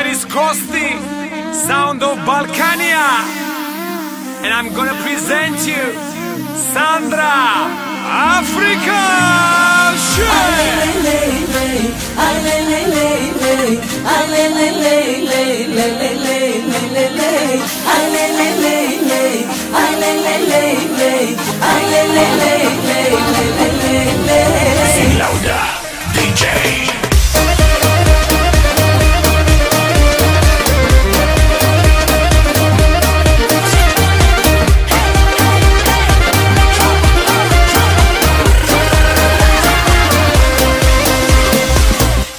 Sandra is Kosti, Sound of Balkania, and I'm gonna present you Sandra Afrika. Sing louder, DJ.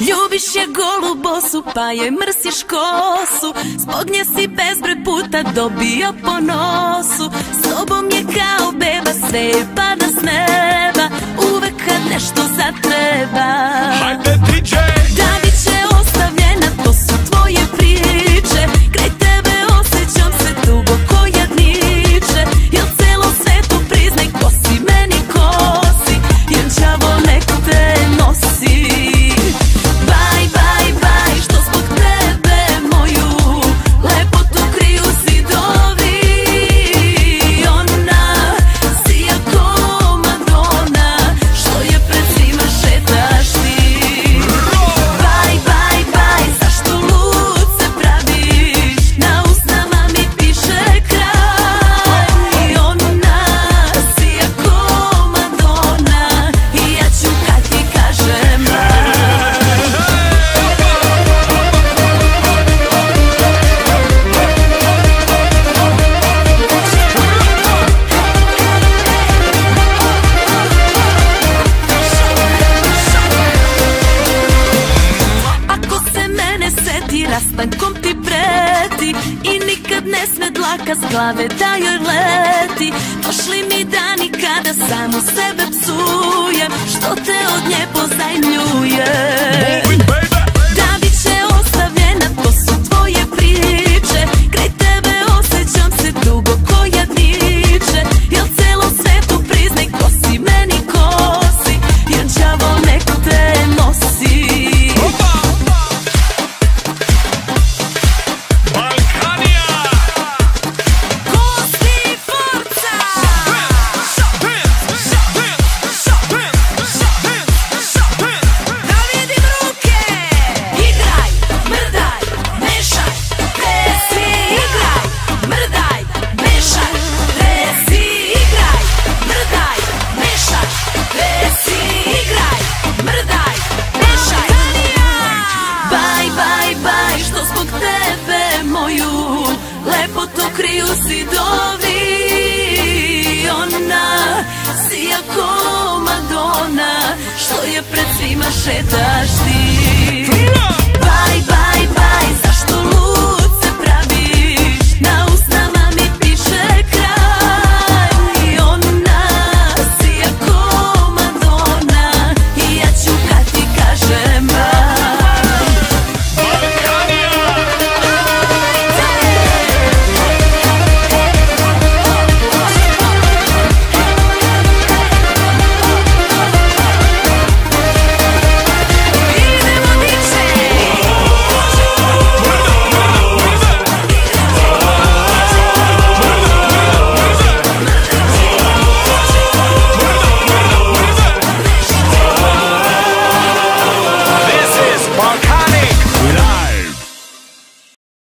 Ljubiš je golu bosu, pa je mrsiš kosu, zbog nje si bezbroj puta dobio po nosu. S tobom je kao beba, sve je pada s neba, uvek kad nešto zatreba. Hajde DJ! Da bit će ostavljena, to su tvoje priče, kraj tebe osjećam se duboko jadniče. Jel celo svetu priznaj ko si meni, ko si, jer đavo nek te nosi. Rastankom ti preti i nikad ne sme dlaka s glave da joj leti. Došli mi dani kada samo sebe psujem, što te od nje pozajmljujem. Da bit će ostavljena, to su tvoje priče, kraj tebe osjećam se duboko jadniče. Jel celo svetu priznaj ko si meni, ko si, jer đavo nek te nosi. Lepotu kriju zidovi, ona si jako Madonna, što je pred svima šetaš ti.